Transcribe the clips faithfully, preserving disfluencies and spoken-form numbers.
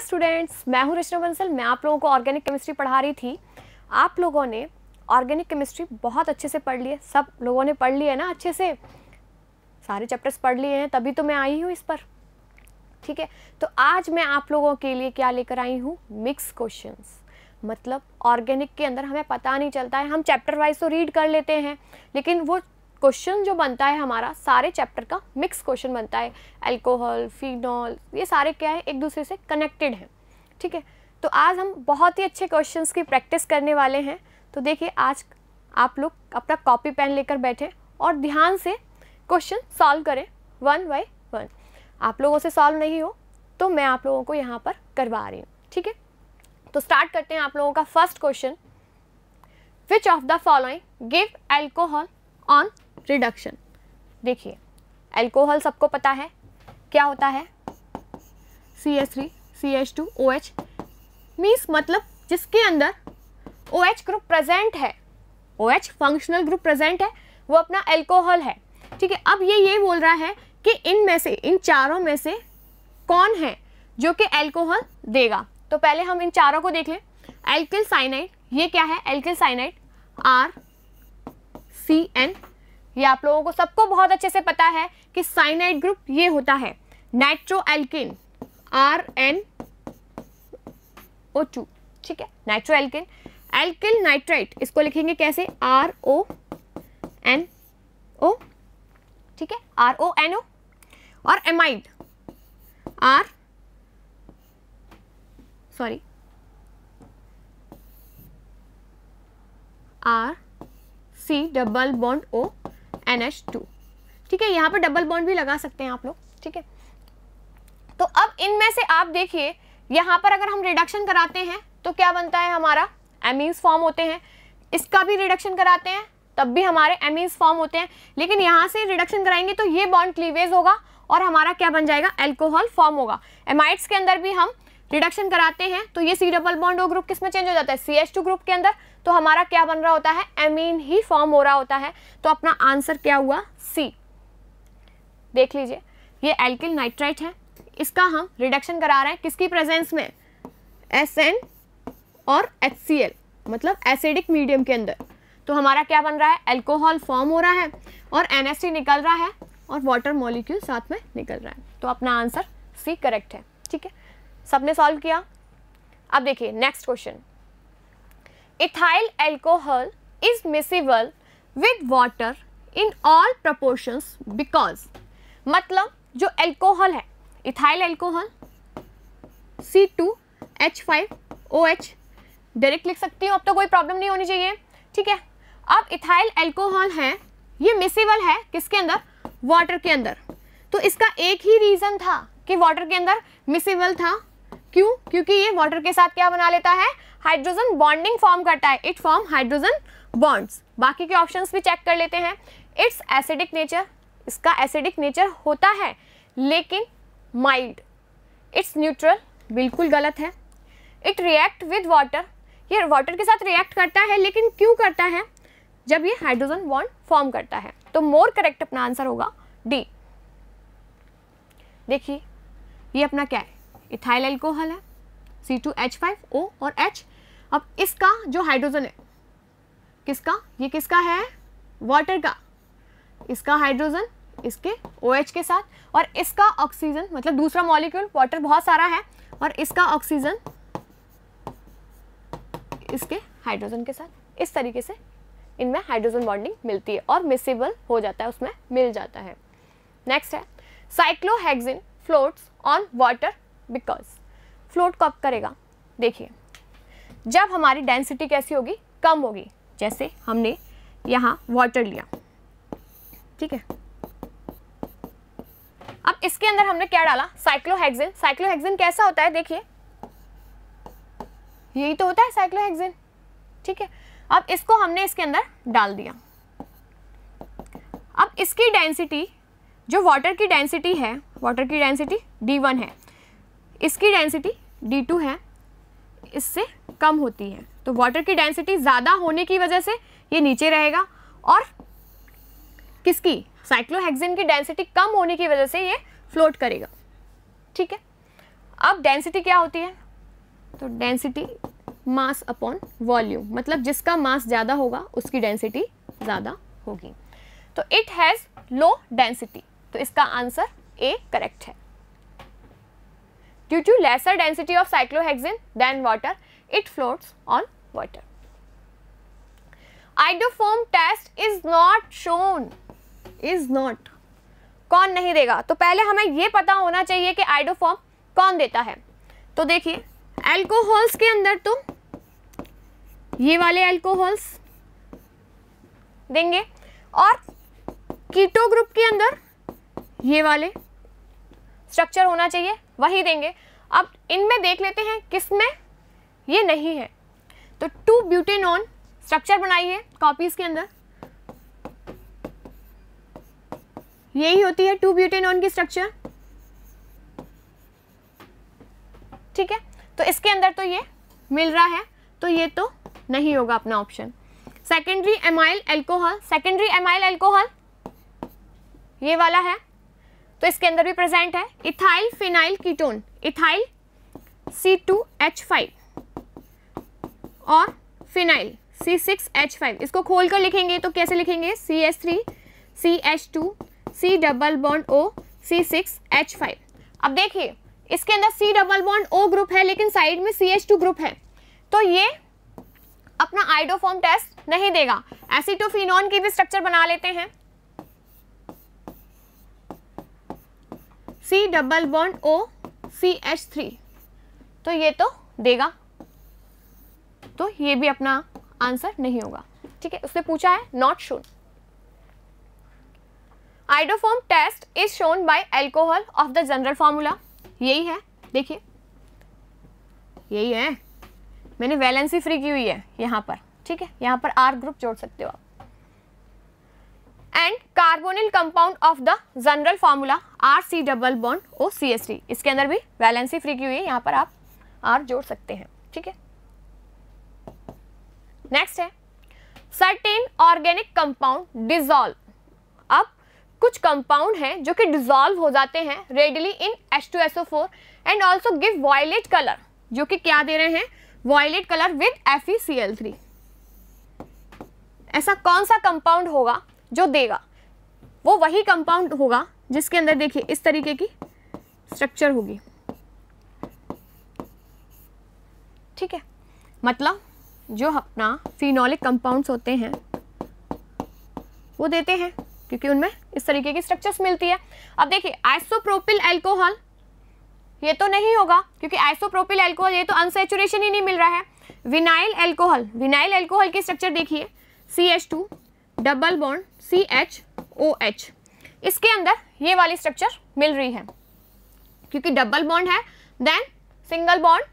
Hello students, मैं हूं रचना बंसल। मैं आप लोगों को ऑर्गेनिक केमिस्ट्री पढ़ा रही थी। आप लोगों ने ऑर्गेनिक केमिस्ट्री बहुत अच्छे से पढ़ ली है। सब लोगों ने पढ़ ली है ना, अच्छे से सारे चैप्टर्स पढ़ लिए हैं, तभी तो मैं आई हूं इस पर। ठीक है, तो आज मैं आप लोगों के लिए क्या लेकर आई हूँ? Mix questions. मतलब ऑर्गेनिक के अंदर हमें पता नहीं चलता है, हम चैप्टर वाइज तो रीड कर लेते हैं, लेकिन वो क्वेश्चन जो बनता है हमारा सारे चैप्टर का मिक्स क्वेश्चन बनता है। अल्कोहल, फिनॉल, ये सारे क्या है, एक दूसरे से कनेक्टेड हैं। ठीक है, तो आज हम बहुत ही अच्छे क्वेश्चंस की प्रैक्टिस करने वाले हैं। तो देखिए, आज आप लोग अपना कॉपी पेन लेकर बैठें और ध्यान से क्वेश्चन सॉल्व करें वन बाई वन। आप लोगों से सॉल्व नहीं हो तो मैं आप लोगों को यहाँ पर करवा रही हूँ। ठीक है, तो स्टार्ट करते हैं आप लोगों का first question. Which of the following give alcohol on reduction. देखिए, अल्कोहल सबको पता है क्या होता है, C H three C H two O H. Means मतलब जिसके अंदर OH ग्रुप प्रेजेंट है, OH फंक्शनल ग्रुप प्रेजेंट है, वो अपना अल्कोहल है। ठीक है, अब ये ये बोल रहा है कि इनमें से, इन चारों में से कौन है जो कि अल्कोहल देगा। तो पहले हम इन चारों को देख लें। एल्किल साइनाइड, ये क्या है, alkyl cyanide R C N. ये आप लोगों को सबको बहुत अच्छे से पता है कि साइनाइड ग्रुप ये होता है। Nitro alkane R N O two. ठीक है, नाइट्रो एल्किन। एल्किल नाइट्राइट, इसको लिखेंगे कैसे, आर ओ एन ओ। ठीक है, आर ओ एन ओ। और amide R sorry R C double bond O N H two. ठीक है, यहाँ पर डबल बॉन्ड भी लगा सकते हैं आप लोग। ठीक है, तो अब इनमें से आप देखिए, यहाँ पर अगर हम रिडक्शन कराते हैं तो क्या बनता है, हमारा एमीन्स फॉर्म होते हैं। इसका भी रिडक्शन कराते हैं तब भी हमारे एमीन्स फॉर्म होते हैं, लेकिन यहाँ से रिडक्शन कराएंगे तो ये बॉन्ड क्लीवेज होगा और हमारा क्या बन जाएगा, एल्कोहल फॉर्म होगा। एमाइड्स के अंदर भी हम रिडक्शन कराते हैं तो ये C double bond O group किस में चेंज हो जाता है, सी एच टू ग्रुप के अंदर। तो हमारा क्या बन रहा होता है, एमीन ही फॉर्म हो रहा होता है। तो अपना आंसर क्या हुआ, सी। देख लीजिए, ये एल्किल नाइट्राइट है, इसका हम रिडक्शन करा रहे हैं किसकी प्रेजेंस में, एस एन और एच सी एल, मतलब एसिडिक मीडियम के अंदर। तो हमारा क्या बन रहा है, एल्कोहल फॉर्म हो रहा है और एन एस सी निकल रहा है और वाटर मॉलिक्यूल साथ में निकल रहा है। तो अपना आंसर सी करेक्ट है। ठीक है, सबने सॉल्व किया। अब देखिए next question. Ethyl alcohol is miscible with water in all proportions because. मतलब जो एल्कोहल है, ethyl alcohol C two H five O H direct लिख सकती हूँ, अब तो कोई प्रॉब्लम नहीं होनी चाहिए। ठीक है, अब इथाइल एल्कोहल है, ये मिसिबल है किसके अंदर, वाटर के अंदर। तो इसका एक ही रीज़न था कि वाटर के अंदर मिसिबल था। क्यों? क्योंकि ये वाटर के साथ क्या बना लेता है, हाइड्रोजन बॉन्डिंग फॉर्म करता है, इट फॉर्म हाइड्रोजन बॉन्ड्स। बाकी के ऑप्शंस भी चेक कर लेते हैं। इट्स एसिडिक नेचर, इसका एसिडिक नेचर होता है लेकिन माइल्ड। इट्स न्यूट्रल, बिल्कुल गलत है। इट रिएक्ट विद वाटर, ये वाटर के साथ रिएक्ट करता है, लेकिन क्यों करता है, जब ये हाइड्रोजन बॉन्ड फॉर्म करता है। तो मोर करेक्ट अपना आंसर होगा डी। देखिए, ये अपना क्या है, इथाइल एल्कोहल है, C two H five O और H। अब इसका जो हाइड्रोजन है, किसका, ये किसका है, वाटर का। इसका हाइड्रोजन इसके OH के साथ, और इसका ऑक्सीजन, मतलब दूसरा मॉलिक्यूल, वाटर बहुत सारा है, और इसका ऑक्सीजन इसके हाइड्रोजन के साथ। इस तरीके से इनमें हाइड्रोजन बॉन्डिंग मिलती है और मिसिबल हो जाता है, उसमें मिल जाता है। नेक्स्ट है, cyclohexene floats on water because. Float कब करेगा, देखिए जब हमारी डेंसिटी कैसी होगी, कम होगी। जैसे हमने यहाँ वाटर लिया, ठीक है, अब इसके अंदर हमने क्या डाला, साइक्लोहेक्सिन। साइक्लोहेक्सिन कैसा होता है, देखिए यही तो होता है साइक्लोहेक्सिन। ठीक है, अब इसको हमने इसके अंदर डाल दिया। अब इसकी डेंसिटी जो वाटर की डेंसिटी है, वाटर की डेंसिटी डी वन है, इसकी डेंसिटी डी टू है, इससे कम होती है। तो वाटर की डेंसिटी ज़्यादा होने की वजह से ये नीचे रहेगा, और किसकी, साइक्लोहेक्सिन की डेंसिटी कम होने की वजह से ये फ्लोट करेगा। ठीक है, अब डेंसिटी क्या होती है, तो डेंसिटी मास अपॉन वॉल्यूम, मतलब जिसका मास ज़्यादा होगा उसकी डेंसिटी ज़्यादा होगी। तो इट हैज़ लो डेंसिटी, तो इसका आंसर ए करेक्ट है। Due to lesser density of cyclohexane than water it floats on water. Iodoform test is not shown, is not कौन नहीं देगा, तो पहले हमें यह पता होना चाहिए कि आइडोफॉर्म कौन देता है। तो देखिए एल्कोहल्स के अंदर तो ये वाले एल्कोहल्स देंगे और कीटो ग्रुप के अंदर ये वाले स्ट्रक्चर होना चाहिए वही देंगे। अब इनमें देख लेते हैं किसमें ये नहीं है, तो टू ब्यूटेनॉन स्ट्रक्चर बनाइए कॉपीज के अंदर, यही होती है टू ब्यूटेनॉन की स्ट्रक्चर, ठीक है। तो इसके अंदर तो ये मिल रहा है, तो ये तो नहीं होगा अपना option. Secondary amyl alcohol, secondary amyl alcohol ये वाला है, तो इसके अंदर भी प्रेजेंट है। Ethyl phenyl ketone, ethyl C two H five और phenyl C six H five. इसको खोलकर लिखेंगे तो कैसे लिखेंगे, C H three C H two C double bond O C six H five. अब देखिए इसके अंदर C double bond O group है लेकिन साइड में सी एच टू ग्रुप है, तो ये अपना आइडोफॉर्म टेस्ट नहीं देगा। एसिटोफिनोन की भी स्ट्रक्चर बना लेते हैं, C double bond O C H three, तो ये तो देगा, तो ये भी अपना आंसर नहीं होगा, ठीक है। उसने पूछा है not shown. Iodoform test is shown by alcohol of the general formula, यही है, देखिए यही है, मैंने वैलेंसी फ्री की हुई है यहाँ पर, ठीक है, यहाँ पर आर ग्रुप जोड़ सकते हो आप। And carbonyl compound of the general formula R C double bond O C S T, इसके अंदर भी वैलेंसी फ्री की हुई है, यहाँ पर आप आर जोड़ सकते हैं, ठीक है। नेक्स्ट है सर्टेन ऑर्गेनिक कंपाउंड डिजॉल्व। अब कुछ कंपाउंड हैं जो कि डिसॉल्व हो जाते हैं readily in H two S O four and also give violet colour, जो कि क्या दे रहे हैं, violet colour with F E C L three. ऐसा कौन सा कंपाउंड होगा जो देगा, वो वही कंपाउंड होगा जिसके अंदर देखिए इस तरीके की स्ट्रक्चर होगी, ठीक है। मतलब जो अपना फिनोलिक कंपाउंड्स होते हैं वो देते हैं क्योंकि उनमें इस तरीके की स्ट्रक्चर्स मिलती है। अब देखिए आइसोप्रोपिल अल्कोहल ये तो नहीं होगा क्योंकि आइसोप्रोपिल अल्कोहल ये तो अनसैचुरेशन ही नहीं मिल रहा है। विनाइल अल्कोहल, विनाइल अल्कोहल की स्ट्रक्चर देखिए C H two double bond C H O H, इसके अंदर ये वाली स्ट्रक्चर मिल रही है क्योंकि डबल बॉन्ड है देन सिंगल बॉन्ड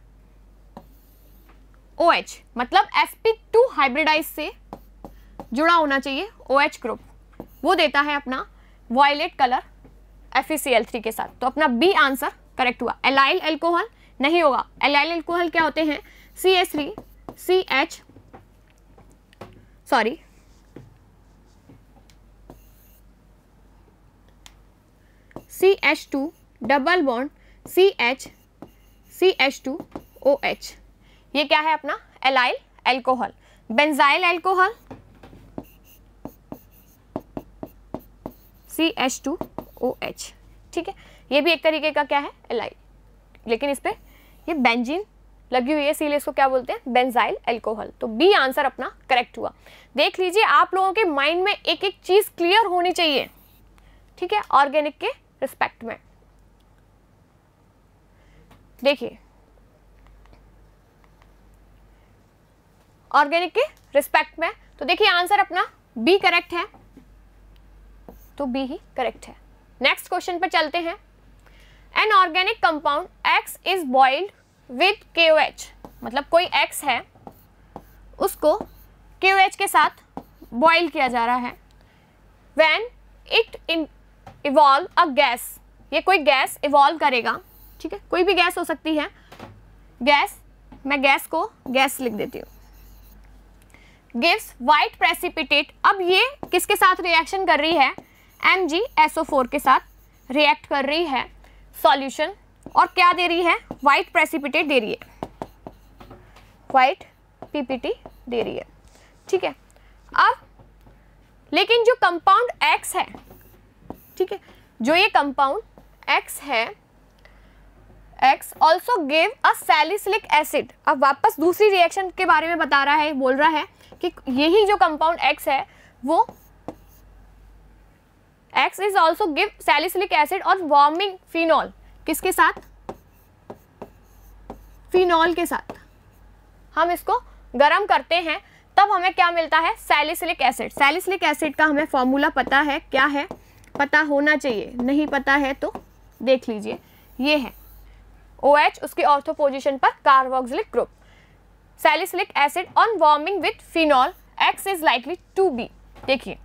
OH, मतलब एस पी टू हाइब्रिडाइज से जुड़ा होना चाहिए OH ग्रुप, वो देता है अपना violet colour F E C L three के साथ। तो अपना बी आंसर करेक्ट हुआ। एलाइल अल्कोहल नहीं होगा, एलाइल अल्कोहल क्या होते हैं, C H three C H sorry C H two double bond C H C H two O H, ये क्या है अपना allyl alcohol. Benzyl alcohol C H two O H, ठीक है, ये भी एक तरीके का क्या है एलाइल, लेकिन इस पर ये बेंजीन लगी हुई है इसीलिए इसको क्या बोलते हैं, बेंजाइल अल्कोहल। तो बी आंसर अपना करेक्ट हुआ। देख लीजिए आप लोगों के माइंड में एक एक चीज़ क्लियर होनी चाहिए, ठीक है, ऑर्गेनिक के रिस्पेक्ट में। देखिए ऑर्गेनिक के रिस्पेक्ट में, तो देखिए आंसर अपना बी करेक्ट है, तो बी ही करेक्ट है। नेक्स्ट क्वेश्चन पर चलते हैं। An organic compound X is boiled with K O H, मतलब कोई एक्स है उसको के ओ एच के साथ बॉइल किया जा रहा है। When it in evolve a gas, ये कोई गैस इवॉल्व करेगा, ठीक है, कोई भी गैस हो सकती है। गैस, मैं गैस को गैस लिख देती हूँ। गिव्स वाइट प्रेसिपिटेट, अब ये किसके साथ रिएक्शन कर रही है, M G S O four के साथ रिएक्ट कर रही है। सॉल्यूशन और क्या दे रही है, वाइट प्रेसिपिटेट दे रही है, वाइट पीपीटी दे रही है, ठीक है। अब लेकिन जो कंपाउंड एक्स है, ठीक है, जो ये कंपाउंड एक्स है, X also give a salicylic acid. अब वापस दूसरी रिएक्शन के बारे में बता रहा है, बोल रहा है कि यही जो कंपाउंड एक्स है वो X is also give salicylic acid और वार्मिंग फिनॉल। किसके साथ? फिनॉल के साथ हम इसको गर्म करते हैं तब हमें क्या मिलता है, सैलिसिलिक एसिड। सैलिसिलिक एसिड का हमें फॉर्मूला पता है, क्या है पता होना चाहिए, नहीं पता है तो देख लीजिए, ये है OH, उसके ऑर्थो पोजीशन पर carboxylic group, salicylic acid on warming with phenol X is likely to be. देखिए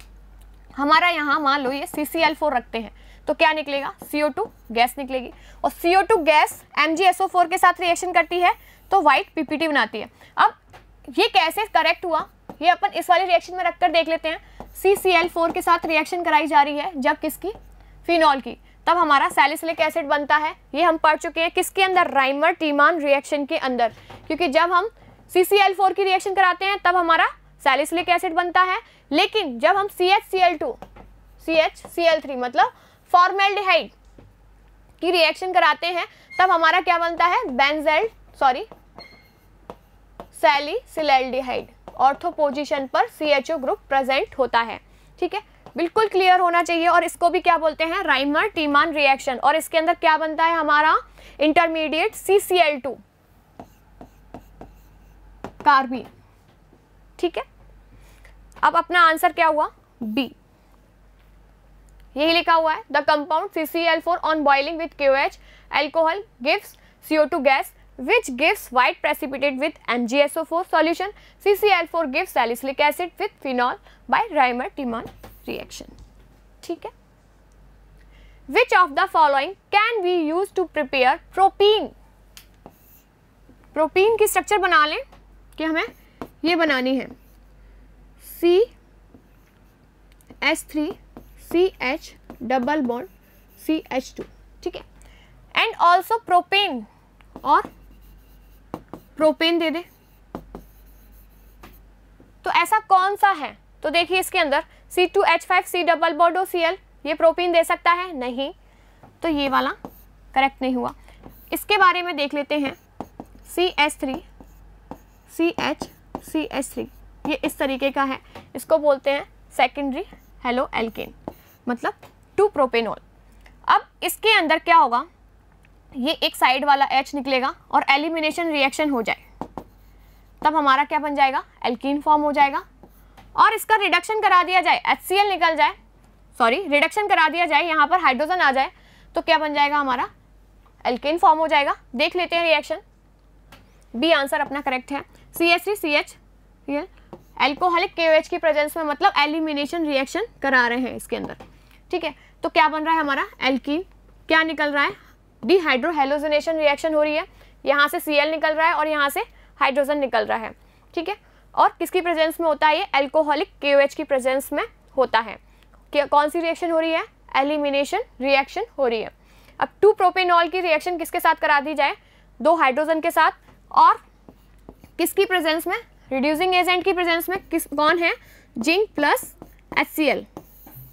हमारा यहाँ मान लो ये सी सी एल फोर रखते हैं तो क्या निकलेगा, सी ओ टू गैस निकलेगी, और C O two gas M G S O four के साथ रिएक्शन करती है तो वाइट पीपीटी बनाती है। अब ये कैसे करेक्ट हुआ, ये अपन इस वाले रिएक्शन में रखकर देख लेते हैं। सी सी एल फोर के साथ रिएक्शन कराई जा रही है जब किसकी, फिनॉल की, तब हमारा सैलिसिलिक एसिड बनता है। ये हम पढ़ चुके हैं किसके अंदर, राइमर टीमान रिएक्शन के अंदर, क्योंकि जब हम सी सी एल फोर की रिएक्शन कराते हैं तब हमारा सैलिसिलिक एसिड बनता है, लेकिन जब हम C H C L two, C H C L three मतलब फॉर्मेल्डिहाइड की रिएक्शन कराते हैं तब हमारा क्या बनता है, benzal sorry salicylaldehyde. Ortho position पर C H O group present होता है, ठीक है, बिल्कुल क्लियर होना चाहिए। और इसको भी क्या बोलते हैं, राइमर टीमान रिएक्शन, और इसके अंदर क्या बनता है हमारा intermediate C C L two carbene, ठीक है। अब अपना आंसर क्या हुआ, बी। यही लिखा हुआ है, the compound C C L four on boiling with K O H alcohol gives C O two gas which gives white precipitate with M G S O four solution, C C L four gives salicylic acid with phenol by Reimer-Tiemann reaction, ठीक है। Which of the following can be used to prepare propene? Propene की structure बना लें कि हमें ये बनानी है, C H three C H double bond C H two, ठीक है, एंड ऑल्सो प्रोपेन, और प्रोपेन दे दे तो ऐसा कौन सा है। तो देखिए इसके अंदर C two H five C double bond O C L ये प्रोपेन दे सकता है, नहीं, तो ये वाला करेक्ट नहीं हुआ। इसके बारे में देख लेते हैं, C H three C H C H three ये इस तरीके का है, इसको बोलते हैं सेकेंडरी हेलो एल्केन, मतलब टू प्रोपेनॉल। अब इसके अंदर क्या होगा, ये एक साइड वाला H निकलेगा और एलिमिनेशन रिएक्शन हो जाए तब हमारा क्या बन जाएगा, एल्कीन फॉर्म हो जाएगा, और इसका रिडक्शन करा दिया जाए, एच सी एल निकल जाए, सॉरी रिडक्शन करा दिया जाए, यहाँ पर हाइड्रोजन आ जाए तो क्या बन जाएगा, हमारा एल्कीन फॉर्म हो जाएगा। देख लेते हैं रिएक्शन, बी आंसर अपना करेक्ट है। C H three C H ये एल्कोहलिक के ओ एच की प्रेजेंस में, मतलब एलिमिनेशन रिएक्शन करा रहे हैं इसके अंदर, ठीक है। तो क्या बन रहा है हमारा एल्कीन, क्या निकल रहा है, डिहाइड्रोहेलोजनेशन रिएक्शन हो रही है, यहाँ से सी एल निकल रहा है और यहाँ से हाइड्रोजन निकल रहा है, ठीक है। और किसकी प्रेजेंस में होता है ये, एल्कोहलिक के ओ एच की प्रेजेंस में होता है। कौन सी रिएक्शन हो रही है, एलिमिनेशन रिएक्शन हो रही है। अब टू प्रोपेनॉल की रिएक्शन किसके साथ करा दी जाए, दो हाइड्रोजन के साथ, और किसकी प्रेजेंस में, रिड्यूसिंग एजेंट की प्रेजेंस में, किस कौन है, zinc plus H C L,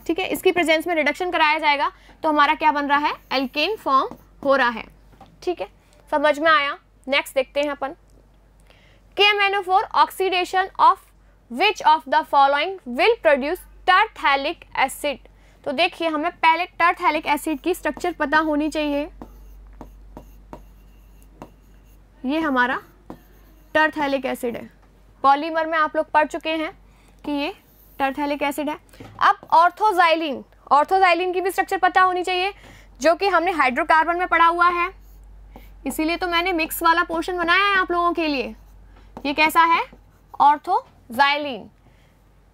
ठीक है, इसकी प्रेजेंस में रिडक्शन कराया जाएगा तो हमारा क्या बन रहा है, एल्केन फॉर्म हो रहा है, ठीक है, समझ में आया। नेक्स्ट देखते हैं अपन, K M N O four oxidation of which of the following will produce terephthalic acid. तो देखिए हमें पहले टर्थैलिक एसिड की स्ट्रक्चर पता होनी चाहिए, ये हमारा टर्थैलिक एसिड है, पॉलीमर में आप लोग पढ़ चुके हैं कि ये टर्थैलिक एसिड है। अब ऑर्थोजाइलिन, ऑर्थोजाइलिन की भी स्ट्रक्चर पता होनी चाहिए, जो कि हमने हाइड्रोकार्बन में पढ़ा हुआ है, इसीलिए तो मैंने मिक्स वाला पोर्शन बनाया है आप लोगों के लिए। ये कैसा है, ऑर्थोजाइलिन।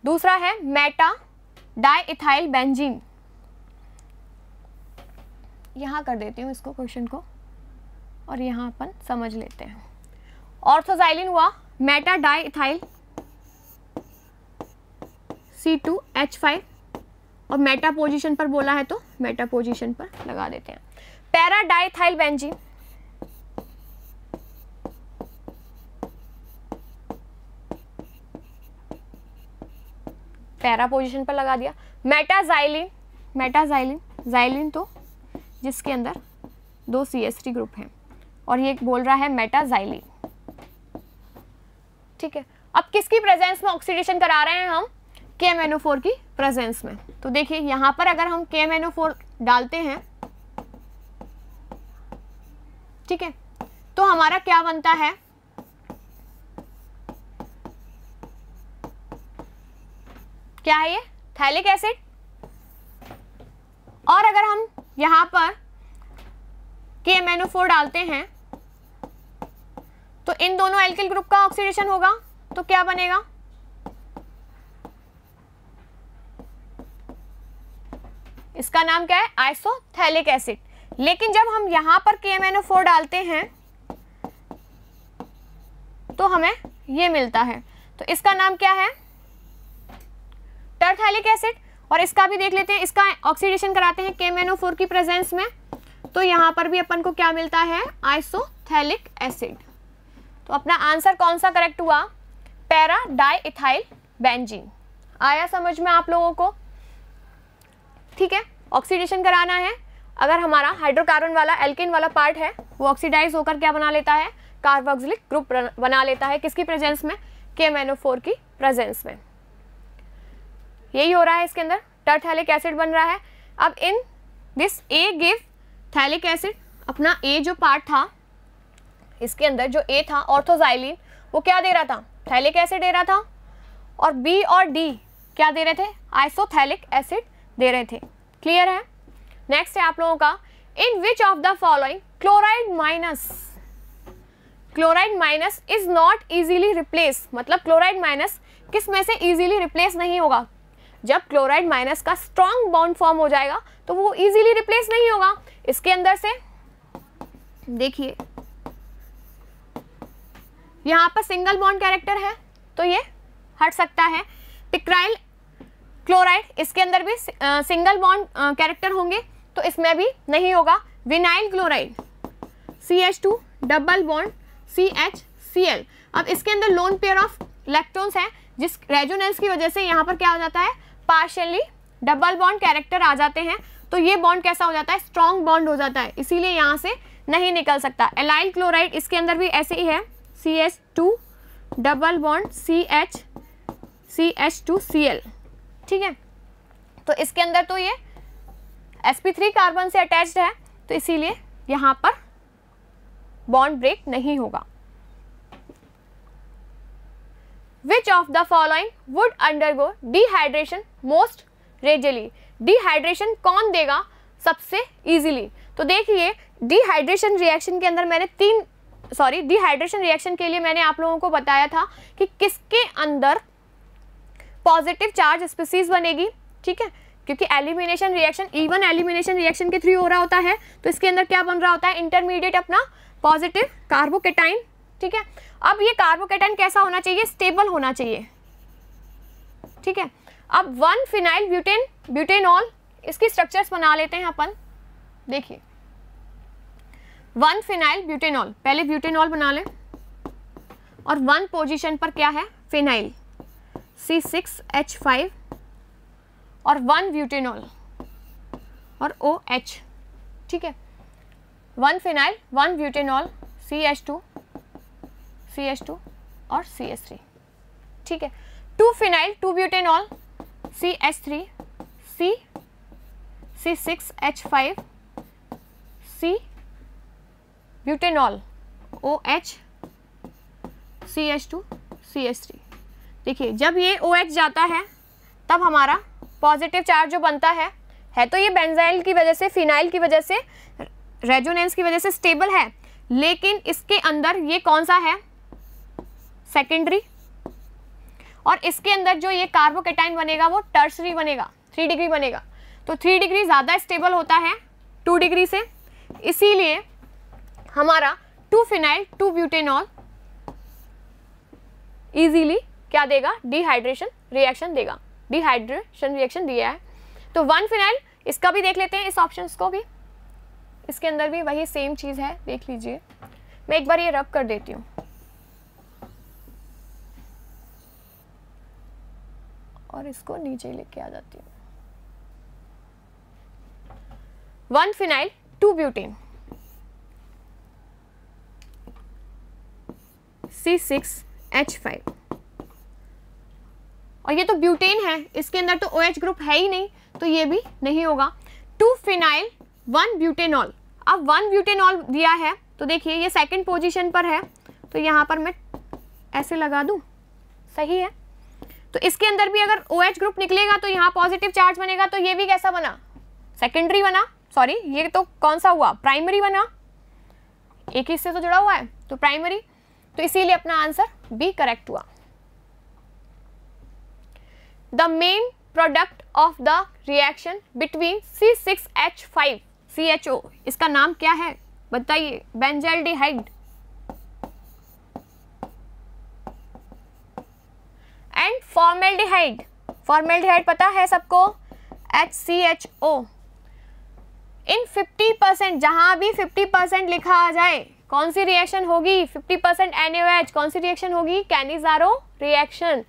दूसरा है मेटा डाईइथाइल बेंजीन, यहाँ कर देती हूँ इसको क्वेश्चन को और यहाँ अपन समझ लेते हैं। ऑर्थोजाइलिन हुआ meta diethyl C two H five, और मेटा पोजीशन पर बोला है तो मेटा पोजीशन पर लगा देते हैं। Para diethyl benzene para position पर लगा दिया। मेटाजाइलिन, मेटाजाइलिन जाइलिन तो जिसके अंदर दो सी एस टी ग्रुप हैं और ये बोल रहा है मेटाजाइलिन। ठीक है, अब किसकी प्रेजेंस में ऑक्सीडेशन करा रहे हैं हम? K M N O four की प्रेजेंस में। तो देखिए यहाँ पर अगर हम K M N O four डालते हैं, ठीक है, तो हमारा क्या बनता है? क्या है ये? Phthalic acid. और अगर हम यहाँ पर के एम एन ओ फोर डालते हैं तो इन दोनों एल्किल ग्रुप का ऑक्सीडेशन होगा, तो क्या बनेगा? इसका नाम क्या है? Isophthalic acid. लेकिन जब हम यहाँ पर के एम एन ओ फोर डालते हैं तो हमें ये मिलता है, तो इसका नाम क्या है? Terephthalic acid. और इसका भी देख लेते हैं, इसका ऑक्सीडेशन कराते हैं K M N O four की प्रेजेंस में, तो यहाँ पर भी अपन को क्या मिलता है? Isophthalic acid. तो अपना आंसर कौन सा करेक्ट हुआ? Para diethyl benzene. आया समझ में आप लोगों को? ठीक है, ऑक्सीडेशन कराना है। अगर हमारा हाइड्रोकार्बन वाला एल्केन वाला पार्ट है वो ऑक्सीडाइज होकर क्या बना लेता है? कार्बोक्सिलिक ग्रुप बना लेता है। किसकी प्रेजेंस में? K M N O four की प्रेजेंस में। यही हो रहा है इसके अंदर, टरथैलिक एसिड बन रहा है। अब in this A give phthalic acid, अपना ए जो पार्ट था इसके अंदर जो ए था ऑर्थोजाइलिन, वो क्या दे रहा था? थैलिक एसिड दे रहा था। और बी और डी क्या दे रहे थे? आइसोथैलिक एसिड दे रहे थे। क्लियर है? नेक्स्ट है आप लोगों का, in which of the following chloride minus, chloride minus is not easily replace. मतलब क्लोराइड माइनस किस में से इजीली रिप्लेस नहीं होगा? जब क्लोराइड माइनस का स्ट्रॉन्ग बॉन्ड फॉर्म हो जाएगा तो वो इजीली रिप्लेस नहीं होगा। इसके अंदर से देखिए यहाँ पर सिंगल बॉन्ड कैरेक्टर है तो ये हट सकता है। पिक्राइल क्लोराइड, इसके अंदर भी सिंगल बॉन्ड कैरेक्टर होंगे तो इसमें भी नहीं होगा। Vinyl chloride C H two double bond C H C L. अब इसके अंदर लोन पेयर ऑफ इलेक्ट्रॉन्स है जिस रेजोनेंस की वजह से यहाँ पर क्या हो जाता है? पार्शियली डबल बॉन्ड कैरेक्टर आ जाते हैं। तो ये बॉन्ड कैसा हो जाता है? स्ट्रॉन्ग बॉन्ड हो जाता है, इसीलिए यहाँ से नहीं निकल सकता। एलाइल क्लोराइड, इसके अंदर भी ऐसे ही है C H two double bond C H C H two C L. ठीक है, तो इसके अंदर तो ये एस पी थ्री कार्बन से अटैच्ड है तो इसीलिए यहाँ पर बॉन्ड ब्रेक नहीं होगा। Which of the following would undergo dehydration most readily? Dehydration कौन देगा सबसे easily? तो देखिए dehydration reaction के अंदर मैंने तीन सॉरी dehydration reaction के लिए मैंने आप लोगों को बताया था कि किसके अंदर पॉजिटिव चार्ज स्पीसीज बनेगी। ठीक है, क्योंकि elimination reaction, even elimination reaction के थ्रू हो रहा होता है तो इसके अंदर क्या बन रहा होता है? इंटरमीडिएट अपना पॉजिटिव कार्बोकेटाइन। ठीक है, अब ये कार्बोकेटाइन कैसा होना चाहिए? स्टेबल होना चाहिए। ठीक है, अब वन फिनाइल ब्यूटेन, ब्यूटेनॉल, इसकी स्ट्रक्चर्स बना लेते हैं अपन। देखिए वन फिनाइल ब्यूटेनॉल, पहले ब्यूटेनॉल बना लें और वन पोजीशन पर क्या है? Phenyl C six H five और वन ब्यूटेनॉल और ओ एच। ठीक है, one phenyl, one butanol, C H two C H two और सी एच थ्री। ठीक है, two phenyl, two butanol, C H three C, C six H five, C butanol, OH, C H two C H three. देखिए जब ये OH जाता है तब हमारा पॉजिटिव चार्ज जो बनता है है तो ये बेंजाइल की वजह से, फिनाइल की वजह से, रेजोनेंस की वजह से स्टेबल है, लेकिन इसके अंदर ये कौन सा है? सेकेंडरी। और इसके अंदर जो ये कार्बोकेटाइन बनेगा वो टर्सरी बनेगा, थ्री डिग्री बनेगा। तो थ्री डिग्री ज़्यादा स्टेबल होता है टू डिग्री से, इसीलिए हमारा two phenyl two butanol easily क्या देगा? डिहाइड्रेशन रिएक्शन देगा। डिहाइड्रेशन रिएक्शन दिया है तो वन फिनाइल, इसका भी देख लेते हैं, इस ऑप्शन को भी, इसके अंदर भी वही सेम चीज़ है। देख लीजिए, मैं एक बार ये रब कर देती हूँ और और इसको नीचे लेके आ जाती हूँ। One phenyl two butane C six H five, और ये तो ब्यूटेन है, इसके अंदर तो OH ग्रुप है ही नहीं, तो ये भी नहीं होगा। टू फिनाइल वन ब्यूटेनॉल, अब वन ब्यूटेनॉल दिया है तो देखिए ये सेकंड पोजीशन पर है, तो यहाँ पर मैं ऐसे लगा दूँ, सही है। तो इसके अंदर भी अगर OH ग्रुप निकलेगा तो यहाँ पॉजिटिव चार्ज बनेगा, तो ये भी कैसा बना, सेकेंडरी बना, सॉरी ये तो कौन सा हुआ, प्राइमरी बना, एक ही से तो जुड़ा हुआ है तो प्राइमरी, तो इसीलिए अपना आंसर बी करेक्ट हुआ। The main product of the reaction between C six H five C H O, इसका नाम क्या है बताइए, बेंजाइलडिहाइड एंड फॉर्मल्डिहाइड, फॉर्मल्डिहाइड पता है सबको H C H O. In fifty percent, जहां भी फिफ्टी परसेंट लिखा आ जाए कौन सी रिएक्शन होगी, fifty percent N O H, कौन सी रिएक्शन होगी, कैनिजारो रिएक्शन।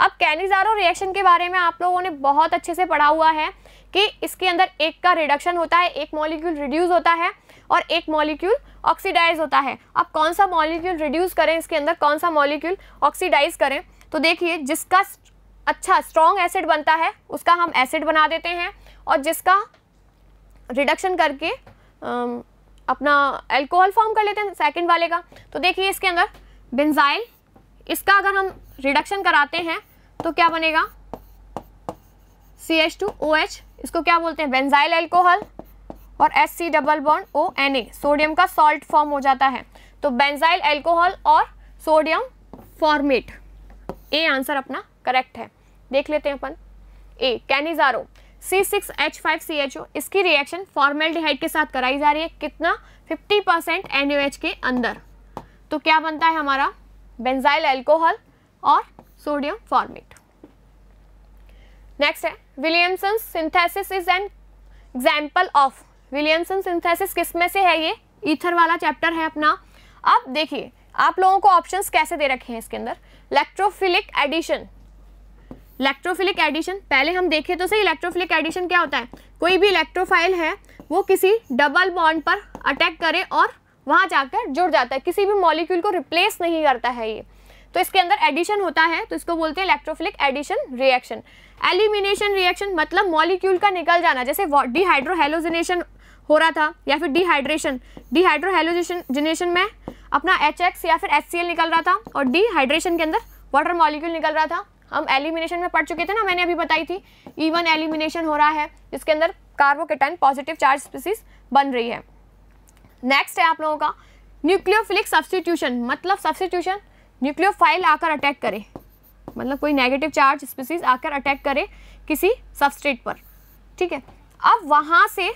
अब कैनिजारो रिएक्शन के बारे में आप लोगों ने बहुत अच्छे से पढ़ा हुआ है कि इसके अंदर एक का रिडक्शन होता है, एक मॉलिक्यूल रिड्यूस होता है और एक मॉलिक्यूल ऑक्सीडाइज होता है। अब कौन सा मॉलिक्यूल रिड्यूस करें, इसके अंदर कौन सा मॉलिक्यूल ऑक्सीडाइज करें, तो देखिए जिसका अच्छा स्ट्रॉन्ग एसिड बनता है उसका हम एसिड बना देते हैं, और जिसका रिडक्शन करके अपना एल्कोहल फॉर्म कर लेते हैं सेकेंड वाले का। तो देखिए इसके अंदर बेंजाइल, इसका अगर हम रिडक्शन कराते हैं तो क्या बनेगा, C H two O H, इसको क्या बोलते हैं, बेंजाइल अल्कोहल, और S C double bond O N A, sodium का सॉल्ट फॉर्म हो जाता है, तो बेंजाइल अल्कोहल और सोडियम फॉर्मेट, ए आंसर अपना करेक्ट है। देख लेते हैं अपन A, Cannizzaro C six H five C H O, इसकी रिएक्शन फॉर्मेल्डिहाइड के साथ कराई जा रही है, कितना, fifty percent N O H के अंदर, तो क्या बनता है हमारा, बेंजाइल अल्कोहल और सोडियम फॉर्मेट। नेक्स्ट है Williamson synthesis is an example of, Williamson synthesis किस में से है, ये ईथर वाला चैप्टर है अपना। अब देखिए आप लोगों को ऑप्शंस कैसे दे रखे हैं इसके अंदर, इलेक्ट्रोफिलिक एडिशन, इलेक्ट्रोफिलिक एडिशन पहले हम देखें तो सही, इलेक्ट्रोफिलिक एडिशन क्या होता है, कोई भी इलेक्ट्रोफाइल है वो किसी डबल बॉन्ड पर अटैक करे और वहाँ जाकर जुड़ जाता है, किसी भी मॉलिक्यूल को रिप्लेस नहीं करता है ये, तो इसके अंदर एडिशन होता है, तो इसको बोलते हैं electrophilic addition reaction. Elimination reaction मतलब मॉलिक्यूल का निकल जाना, जैसे डिहाइड्रोहेलोजिनेशन हो रहा था या फिर डिहाइड्रेशन, डिहाइड्रोहेलोजिनेशन में अपना एच एक्स या फिर एच सी एल निकल रहा था, और डिहाइड्रेशन के अंदर वाटर मॉलिक्यूल निकल रहा था। हम एलिमिनेशन में पढ़ चुके थे ना, मैंने अभी बताई थी, इवन एलिमिनेशन हो रहा है जिसके अंदर कार्बोकेटाइन पॉजिटिव चार्ज स्पीसीज बन रही है। नेक्स्ट है आप लोगों का न्यूक्लियोफिलिक सब्स्टिट्यूशन, मतलब सब्स्टिट्यूशन, न्यूक्लियोफाइल आकर अटैक करे, मतलब कोई नेगेटिव चार्ज स्पीसीज आकर अटैक करे किसी सबस्ट्रेट पर, ठीक है। अब वहाँ से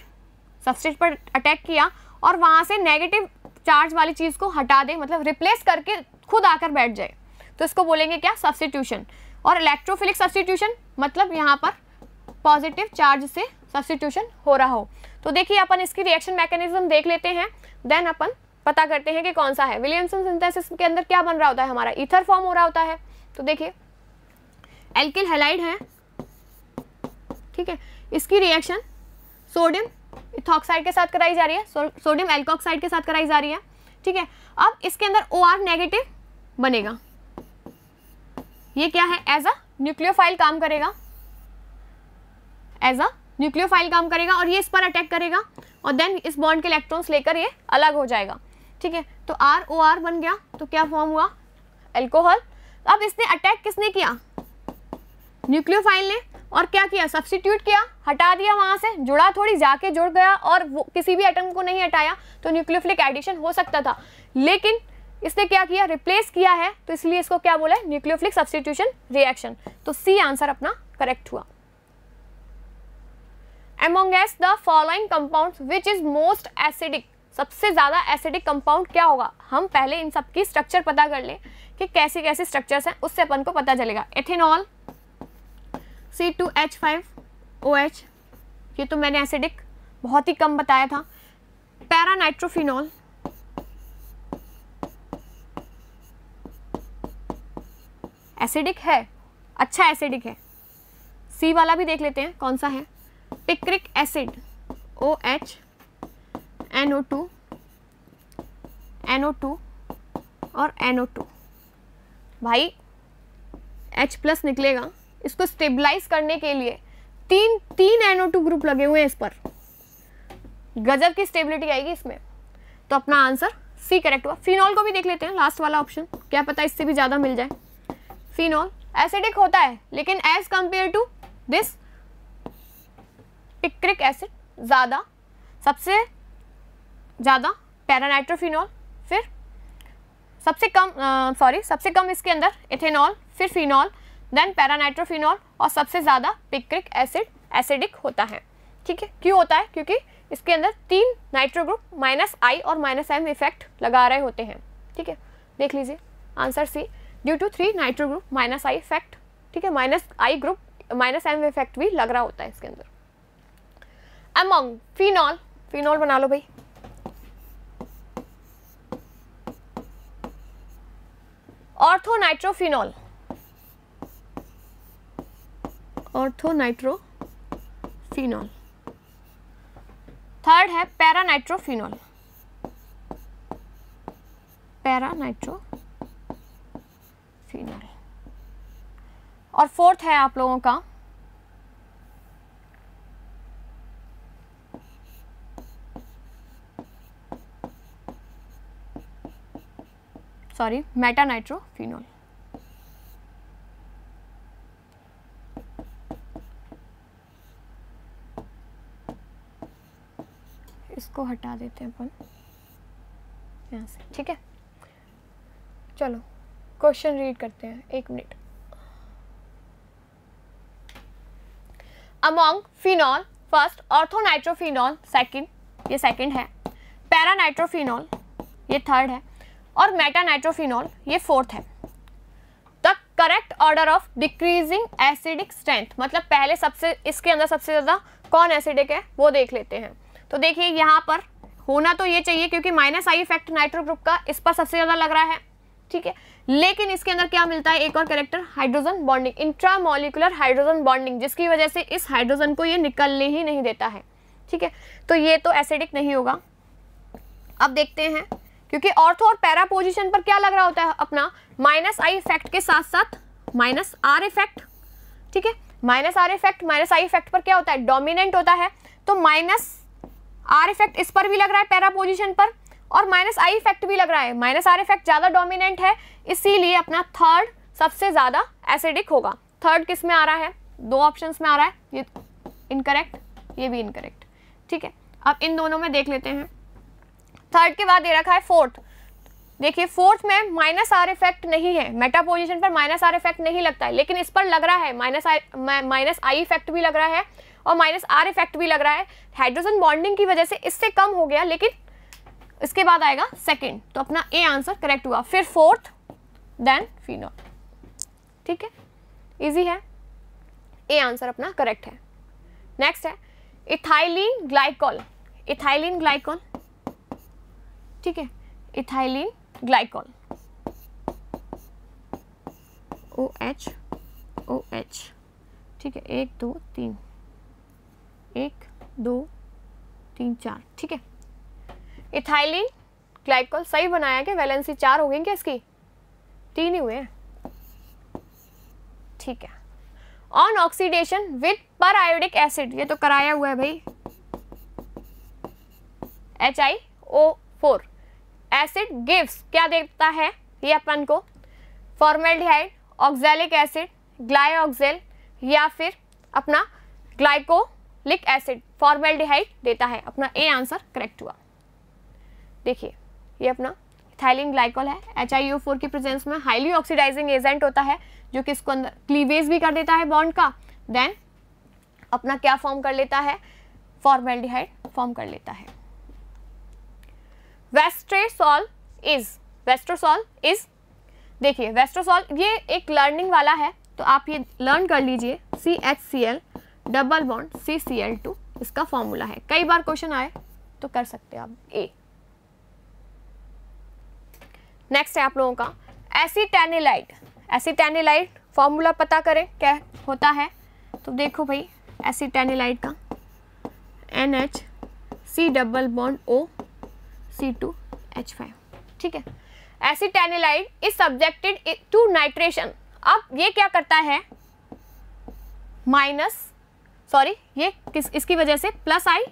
सबस्ट्रेट पर अटैक किया और वहाँ से नेगेटिव चार्ज वाली चीज़ को हटा दे, मतलब रिप्लेस करके खुद आकर बैठ जाए, तो इसको बोलेंगे क्या, सब्स्टिट्यूशन। और इलेक्ट्रोफिलिक सब्स्टिट्यूशन मतलब यहाँ पर पॉजिटिव चार्ज से सब्स्टिट्यूशन हो रहा हो, तो देखिए अपन इसकी रिएक्शन मैकेनिज्म देख लेते हैं, देन अपन पता करते हैं कि कौन सा है। विलियमसन सिंथेसिस के अंदर क्या बन रहा होता है हमारा, ईथर फॉर्म हो रहा होता है, तो देखिए एल्किल हैलाइड है, ठीक है, इसकी रिएक्शन सोडियम इथॉक्साइड के साथ कराई जा रही है, सो, सोडियम एल्कोक्साइड के साथ कराई जा रही है, ठीक है। अब इसके अंदर ओ आर नेगेटिव बनेगा, ये क्या है, एज अ न्यूक्लियोफाइल काम करेगा, एज अ न्यूक्लियोफाइल काम करेगा, और ये इस पर अटैक करेगा और देन इस बॉन्ड के इलेक्ट्रॉन्स लेकर ये अलग हो जाएगा, ठीक है। तो आर ओ आर बन गया, तो क्या फॉर्म हुआ, अल्कोहल। अब इसने अटैक किसने किया, न्यूक्लियोफाइल ने, और क्या किया, सब्स्टिट्यूट किया, हटा दिया वहाँ से, जुड़ा थोड़ी, जाके जुड़ गया और वो किसी भी एटम को नहीं हटाया, तो न्यूक्लियोफिलिक एडिशन हो सकता था, लेकिन इसने क्या किया, रिप्लेस किया है, तो इसलिए इसको क्या बोला है, न्यूक्लियोफिलिक सब्स्टिट्यूशन रिएक्शन, तो सी आंसर अपना करेक्ट हुआ। Among us the following compounds which is most acidic, सबसे ज़्यादा एसिडिक कंपाउंड क्या होगा, हम पहले इन सब की स्ट्रक्चर पता कर लें कि कैसे कैसे स्ट्रक्चर्स हैं, उससे अपन को पता चलेगा। Ethanol C two H five O H, ये तो मैंने एसिडिक बहुत ही कम बताया था। पैरानाइट्रोफिनॉल, एसिडिक है, अच्छा एसिडिक है। सी वाला भी देख लेते हैं कौन सा है। Picric acid, O H, NO two, NO two और एनओ टू। भाई H प्लस निकलेगा। इसको स्टेबलाइज करने के लिए तीन तीन एनओ टू ग्रुप लगे हुए हैं इस पर, गजब की स्टेबिलिटी आएगी इसमें। तो अपना आंसर सी करेक्ट हुआ। फिनॉल को भी देख लेते हैं, लास्ट वाला ऑप्शन, क्या पता इससे भी ज़्यादा मिल जाए। फिनॉल एसिडिक होता है लेकिन as compare to this picric acid ज़्यादा, सबसे ज़्यादा पैरानाइट्रोफिनॉल, फिर सबसे कम सॉरी सबसे कम इसके अंदर इथेनॉल, फिर फिनॉल, देन पैरानाइट्रोफिनॉल और सबसे ज़्यादा पिक्रिक एसिड एसिडिक होता है। ठीक है, क्यों होता है? क्योंकि इसके अंदर तीन नाइट्रो ग्रुप माइनस आई और माइनस एम इफेक्ट लगा रहे होते हैं। ठीक है, देख लीजिए answer C, due to three nitro group minus I effect. ठीक है, minus I group minus M effect भी लग रहा होता है इसके अंदर। अमोंग फिनॉल, फिनॉल बना लो भाई। Ortho nitrophenol, ortho nitrophenol. Third है पैरानाइट्रोफिनॉल, पैरानाइट्रोफिनॉल। और फोर्थ है आप लोगों का सॉरी मेटानाइट्रोफिनॉल। इसको हटा देते हैं अपन यहाँ से। ठीक है, चलो क्वेश्चन रीड करते हैं, एक मिनट। Among phenol first orthonitrophenol, second ये सेकंड है, पैरानाइट्रोफिनॉल ये थर्ड है और मेटानाइट्रोफिनॉल ये फोर्थ है। The correct order of decreasing acidic strength, मतलब पहले सबसे इसके अंदर सबसे ज़्यादा कौन एसिडिक है वो देख लेते हैं। तो देखिए यहाँ पर होना तो ये चाहिए क्योंकि minus I effect nitro group का इस पर सबसे ज़्यादा लग रहा है। ठीक है, लेकिन इसके अंदर क्या मिलता है, एक और character hydrogen bonding, intramolecular hydrogen bonding, जिसकी वजह से इस हाइड्रोजन को ये निकलने ही नहीं देता है। ठीक है, तो ये तो एसिडिक नहीं होगा। अब देखते हैं क्योंकि ऑर्थो और पैरा पोजिशन पर क्या लग रहा होता है अपना, माइनस आई इफेक्ट के साथ साथ माइनस आर इफेक्ट। ठीक है, minus R effect minus I effect पर क्या होता है, डोमिनेंट होता है। तो माइनस आर इफेक्ट इस पर भी लग रहा है पैरा पोजिशन पर, और माइनस आई इफेक्ट भी लग रहा है। माइनस आर इफेक्ट ज़्यादा डोमिनेंट है, इसीलिए अपना थर्ड सबसे ज़्यादा एसिडिक होगा। थर्ड किस में आ रहा है, दो ऑप्शंस में आ रहा है, ये इनकरेक्ट ये भी इनकरेक्ट। ठीक है, अब इन दोनों में देख लेते हैं। थर्ड के बाद दे रखा है फोर्थ। देखिए फोर्थ में माइनस आर इफेक्ट नहीं है, मेटा पोजिशन पर माइनस आर इफेक्ट नहीं लगता है, लेकिन इस पर लग रहा है, minus I minus I effect भी लग रहा है और माइनस आर इफेक्ट भी लग रहा है। हाइड्रोजन बॉन्डिंग की वजह से इससे कम हो गया, लेकिन इसके बाद आएगा सेकंड। तो अपना ए आंसर करेक्ट हुआ, फिर फोर्थ, देन फिनॉल। ठीक है, इजी है, ए आंसर अपना करेक्ट है। नेक्स्ट है इथाइलिन ग्लाइकॉल, इथाइलिन ग्लाइकॉल। ठीक है, ethylene glycol, O H, O H. ठीक है, एक दो तीन, एक दो तीन चार। ठीक है, इथाइलिन ग्लाइकॉल सही बनाया कि वैलेंसी चार हो गई क्या इसकी, तीन ही हुए हैं। ठीक है, on oxidation with periodic acid, ये तो कराया हुआ है भाई, H I O four acid gives क्या देता है ये अपन को, फॉर्मेल्डिहाइड, ऑक्सैलिक एसिड, ग्लाइऑक्सेल या फिर अपना ग्लाइकोलिक एसिड, फॉर्मेल्डिहाइड देता है। अपना ए आंसर करेक्ट हुआ। देखिए ये अपना इथाइलिन ग्लाइकॉल है, एच आई ओ फोर की प्रेजेंस में हाईली ऑक्सीडाइजिंग एजेंट होता है, जो कि इसको अंदर क्लीवेज भी कर देता है बॉन्ड का, देन अपना क्या फॉर्म कर लेता है, फॉर्मेल्डिहाइड फॉर्म कर लेता है। वेस्ट्रेसॉल इज, वेस्ट्रोसॉल इज, देखिए वेस्ट्रोसॉल ये एक लर्निंग वाला है, तो आप ये लर्न कर लीजिए। C H C L double bond C C L two इसका फॉर्मूला है, कई बार क्वेश्चन आए तो कर सकते हैं आप ए। नेक्स्ट है आप लोगों का एसीटैनिलाइड, एसीटैनिलाइड फॉर्मूला पता करें क्या होता है, तो देखो भाई एसिटाइनिलाइड का N H C double bond O C two H five, ठीक है। Acetanilide is subjected to nitration. अब ये क्या करता है, माइनस सॉरी ये किस इसकी वजह से plus I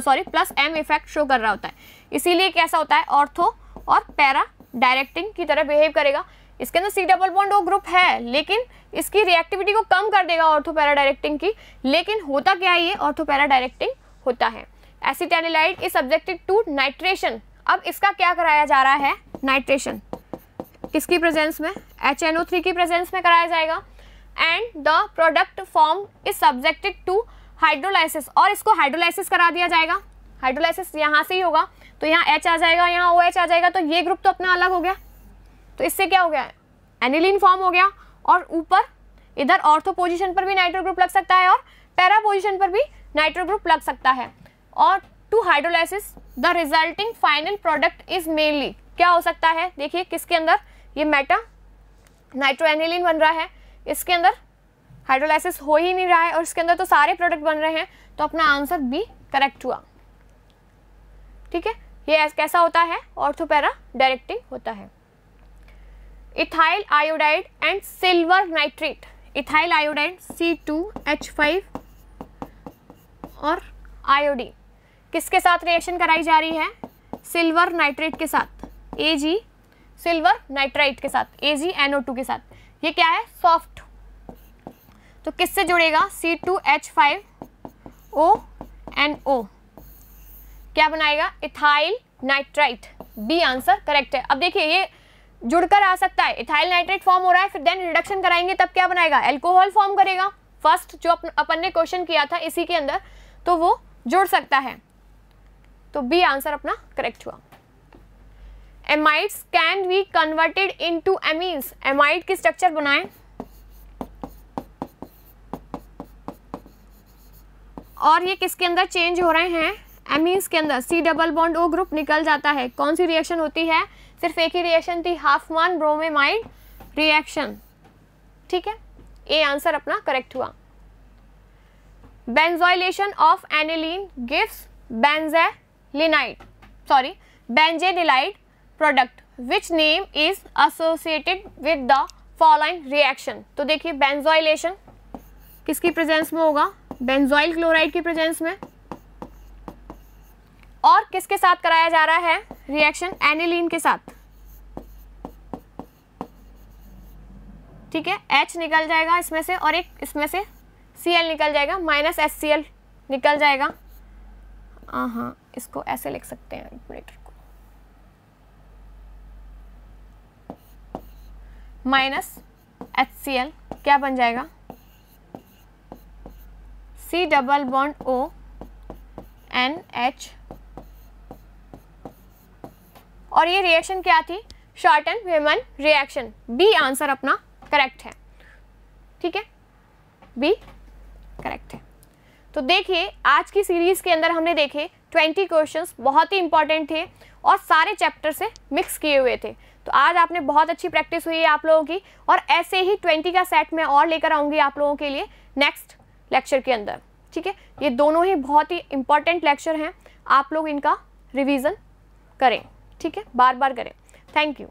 sorry plus M effect show कर रहा होता है, इसीलिए कैसा होता है ऑर्थो और पैरा डायरेक्टिंग की तरह बिहेव करेगा। इसके अंदर C double bond O group है लेकिन इसकी रिएक्टिविटी को कम कर देगा ऑर्थो पैरा डायरेक्टिंग की। लेकिन होता क्या है, ये ऑर्थो पैरा डायरेक्टिंग होता है। Acetanilide is subjected to nitration. अब इसका क्या कराया जा रहा है, नाइट्रेशन किसकी प्रेजेंस में, एच एन ओ थ्री की प्रेजेंस में कराया जाएगा। And the product form is subjected to hydrolysis, और इसको हाइड्रोलाइसिस करा दिया जाएगा। हाइड्रोलाइसिस यहाँ से ही होगा, तो यहाँ H आ जाएगा, यहाँ OH आ जाएगा, तो ये ग्रुप तो अपना अलग हो गया। तो इससे क्या हो गया, एनिलीन फॉर्म हो गया। और ऊपर इधर ऑर्थो पोजीशन पर भी नाइट्रो ग्रुप लग सकता है और पैरा पोजीशन पर भी नाइट्रो ग्रुप लग सकता है। और to hydrolysis the resulting final product is mainly क्या हो सकता है, देखिए किसके अंदर ये मेटा नाइट्रो एनिलीन बन रहा है, इसके अंदर हाइड्रोलाइसिस हो ही नहीं रहा है और इसके अंदर तो सारे प्रोडक्ट बन रहे हैं, तो अपना आंसर बी करेक्ट हुआ, ठीक है। ये कैसा होता है, ऑर्थो पैरा डायरेक्टिंग होता है। Ethyl iodide and silver nitrate, ethyl iodide C two H five और आयोडीन किसके साथ रिएक्शन कराई जा रही है, सिल्वर नाइट्रेट के साथ, एजी सिल्वर नाइट्राइट के साथ, ए जी एन ओ टू के साथ। ये क्या है, सॉफ्ट, तो किससे जुड़ेगा, C two H five O N O क्या बनाएगा, ethyl nitrite. B answer correct है। अब देखिए ये जुड़कर आ सकता है, इथाइल नाइट्रेट फॉर्म हो रहा है, फिर देन रिडक्शन कराएंगे तब क्या बनाएगा, अल्कोहल फॉर्म करेगा। फर्स्ट जो अपन, अपन ने क्वेश्चन किया था इसी के अंदर, तो वो जुड़ सकता है, तो बी आंसर अपना करेक्ट हुआ। Amides can be converted into amines, amide की स्ट्रक्चर बनाएं और ये किसके अंदर चेंज हो रहे हैं, एमीन्स के अंदर। C double bond O group निकल जाता है, कौन सी रिएक्शन होती है, सिर्फ एक ही रिएक्शन थी, हाफमैन ब्रोमेमाइड रिएक्शन, ठीक है। ए आंसर अपना करेक्ट हुआ। Benzoylation of aniline gives benzanilide sorry benzanilide product which name is associated with the following reaction. तो देखिए बेंजोइलेशन किसकी प्रेजेंस में होगा, बेंजोइल क्लोराइड की प्रेजेंस में, और किसके साथ कराया जा रहा है रिएक्शन, एनिलीन के साथ, ठीक है। H निकल जाएगा इसमें से और एक इसमें से Cl निकल जाएगा, माइनस एस सी एल निकल जाएगा। हाँ इसको ऐसे लिख सकते हैं कैलकुलेटर को, माइनस एच सी एल क्या बन जाएगा, C double bond O N H, और ये रिएक्शन क्या थी, Schotten Baumann reaction. B answer अपना करेक्ट है, ठीक है, बी करेक्ट है। तो देखिए आज की सीरीज़ के अंदर हमने देखे ट्वेंटी क्वेश्चंस, बहुत ही इंपॉर्टेंट थे और सारे चैप्टर से मिक्स किए हुए थे। तो आज आपने बहुत अच्छी प्रैक्टिस हुई है आप लोगों की, और ऐसे ही ट्वेंटी का सेट मैं और लेकर आऊँगी आप लोगों के लिए नेक्स्ट लेक्चर के अंदर, ठीक है। ये दोनों ही बहुत ही इंपॉर्टेंट लेक्चर हैं, आप लोग इनका रिवीजन करें, ठीक है, बार बार करें। Thank you.